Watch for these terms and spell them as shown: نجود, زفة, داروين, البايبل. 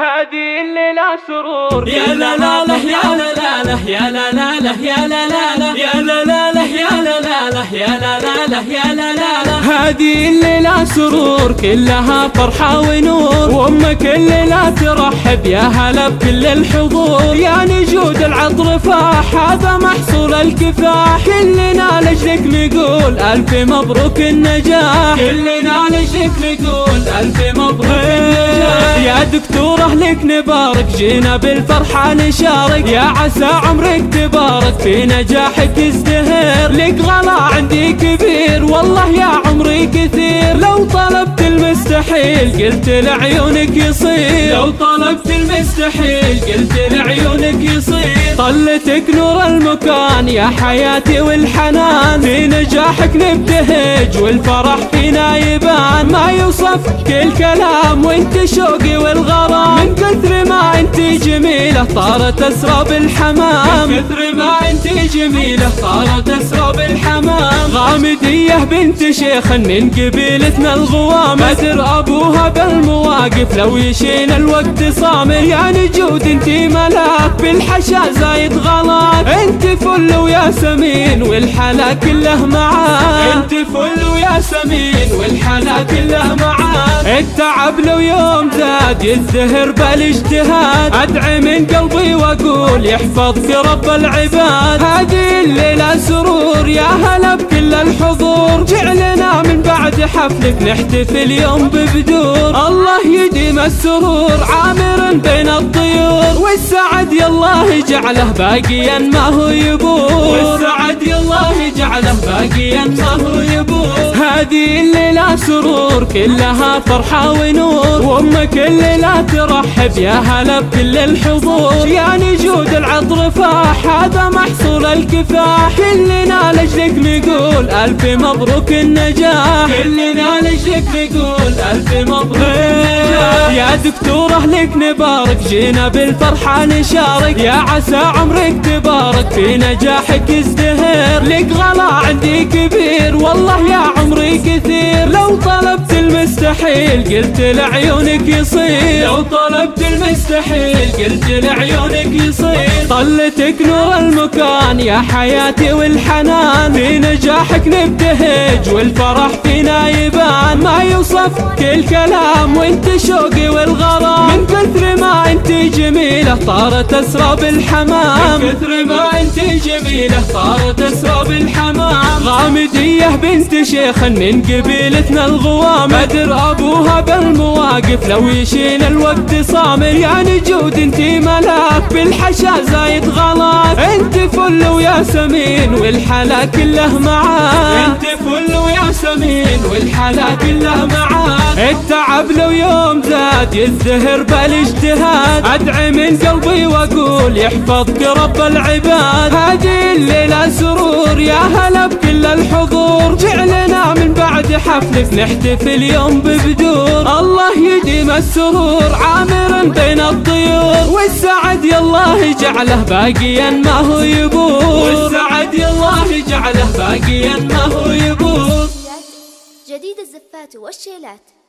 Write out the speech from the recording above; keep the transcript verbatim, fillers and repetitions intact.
هادي الليلة سرور. يا لا لا لا يا لا لا لا يا لا لا لا يا لا لا لا يا لا لا لا يا لا لا لا يا لا لا لا يا لا لا لا. هادي الليلة سرور كلها فرحة ونور، وأمك الليلة ترحب يا هلا بكل الحضور. يا نجود العطرفاح هذا محصول الكفاح، كلنا لجلك نقول ألف مبروك النجاح، كلنا لجلك نقول ألف مبروك النجاح. يا دكتور أهلك نبارك جينا بالفرحة نشارك، يا عسى عمرك تبارك في نجاحك ازدهر. لك غلا عندي كبير والله يا عمري كثير، لو طلبت المستحيل قلت لعيونك يصير، لو طلبت المستحيل قلت لعيونك يصير. طلتك نور المكان يا حياتي والحنان، في نجاحك نبتهج والفرح فينا يبان. ما يوصف كل كلام وانت شوقي والغرام، من كثر ما انت جميلة صارت اسرى بالحمام، من كثر ما انت جميلة صارت اسرى بالحمام. غامدية بنت شيخ من قبيلتنا الغوام، مزر ابوها بالمواقف لو يشيل الوقت صامر. يا نجود انت ملاك بالحشا زايد غلط، انت فل ويا سمين والحلا كله معاك، انت فل ويا سمين والحلا كله معاك. التعب لو يوم زاد يزدهر بالاجتهاد، ادعي من قلبي واقول يحفظك رب العباد. هذه الليله سرور يا هلا بكل الحضور، جعلنا من بعد حفلك نحتفل يوم ببدور. الله يديم السرور عامر بين الطيور، والسعد يالله يجعله باقيا ما هو يبور، والسعد يالله يجعله باقيا ما هو يبور. هذه الليله سرور كلها فرحه ونور، وامك الليله ترحب يا هلا بكل الحضور. يا نجود العطرفاح هذا محصول الكفاح، كلنا لجلك نقول الف مبروك النجاح، كلنا لجلك نقول الف مبروك. يا دكتور أهلك نبارك جينا بالفرحة نشارك، يا عسى عمرك تبارك في نجاحك ازدهر. لك غلا عندي كبير والله يا عمري كثير، لو طلبت المستحيل قلت لعيونك يصير، لو طلبت المستحيل قلت لعيونك يصير. طلتك نور المكان يا حياتي والحنان، في نجاحك نبتهج والفرح فينا يبان. ما يوصف كل كلام وانت شوقي والغرام، من كثر ما انت جميلة صارت اسرى بالحمام، من كثر ما انت جميلة صارت اسرى بالحمام. غامدية بنت شيخ من قبيلتنا الغوام، مدر ابوها بالمواقف لو يشيل الوقت صامر. يا نجود انت ملاك بالحشا زايد غلط، انت فل ويا سمين والحلا كله معاك، انت فل ويا سمين والحلا كله معاك. التعب لو يوم زاد يزدهر بالاجتهاد، ادعي من قلبي واقول يحفظك رب العباد. هذه الليله سرور يا هلا بكل الحضور، جعلنا من بعد حفلك نحتفل يوم ببدور. الله يديم السرور عامر بين الطيور، والسعد يالله يجعله باقيا ما هو يبور، والسعد يالله يجعله باقيا ما هو يبور. جديد الزفات والشيلات.